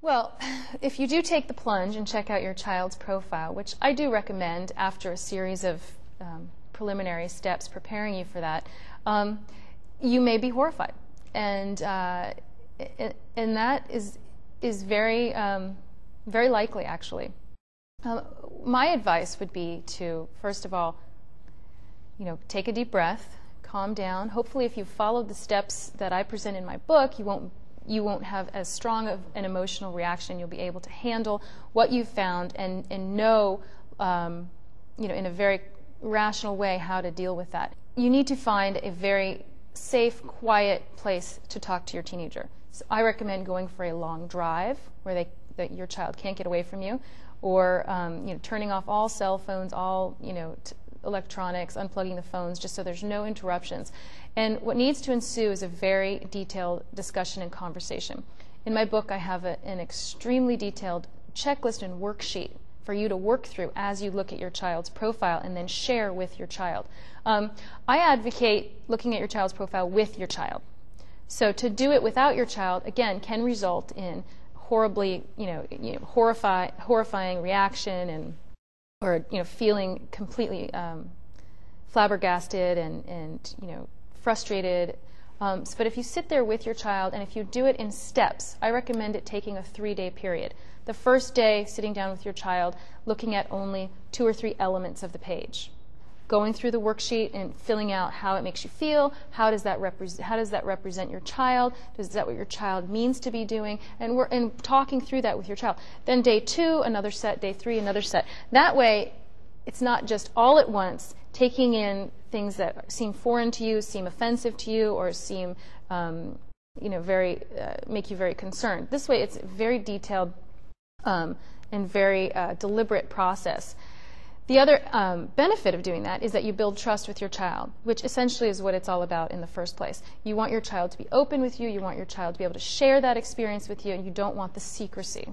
Well, if you do take the plunge and check out your child's profile, which I do recommend after a series of preliminary steps preparing you for that, you may be horrified. And that is very, very likely, actually. My advice would be to, first of all, take a deep breath, calm down. Hopefully, if you followed the steps that I present in my book, you won't have as strong of an emotional reaction. You'll be able to handle what you've found and know, in a very rational way how to deal with that. You need to find a very safe, quiet place to talk to your teenager. So I recommend going for a long drive where your child can't get away from you, or turning off all cell phones, all electronics, unplugging the phones, just so there's no interruptions. And what needs to ensue is a very detailed discussion and conversation. In my book, I have an extremely detailed checklist and worksheet for you to work through as you look at your child's profile and then share with your child. I advocate looking at your child's profile with your child. So to do it without your child, again, can result in horribly, horrifying reaction or feeling completely flabbergasted and frustrated. But if you sit there with your child and if you do it in steps, I recommend it taking a 3-day period. The first day, sitting down with your child, looking at only 2 or 3 elements of the page, going through the worksheet and filling out how it makes you feel, how does that represent your child, is that what your child means to be doing, and talking through that with your child. Then day 2, another set, day 3, another set. That way, it's not just all at once taking in things that seem foreign to you, seem offensive to you, or seem, very make you very concerned. This way, it's a very detailed and very deliberate process. The other benefit of doing that is that you build trust with your child, which essentially is what it's all about in the first place. You want your child to be open with you. You want your child to be able to share that experience with you, and you don't want the secrecy.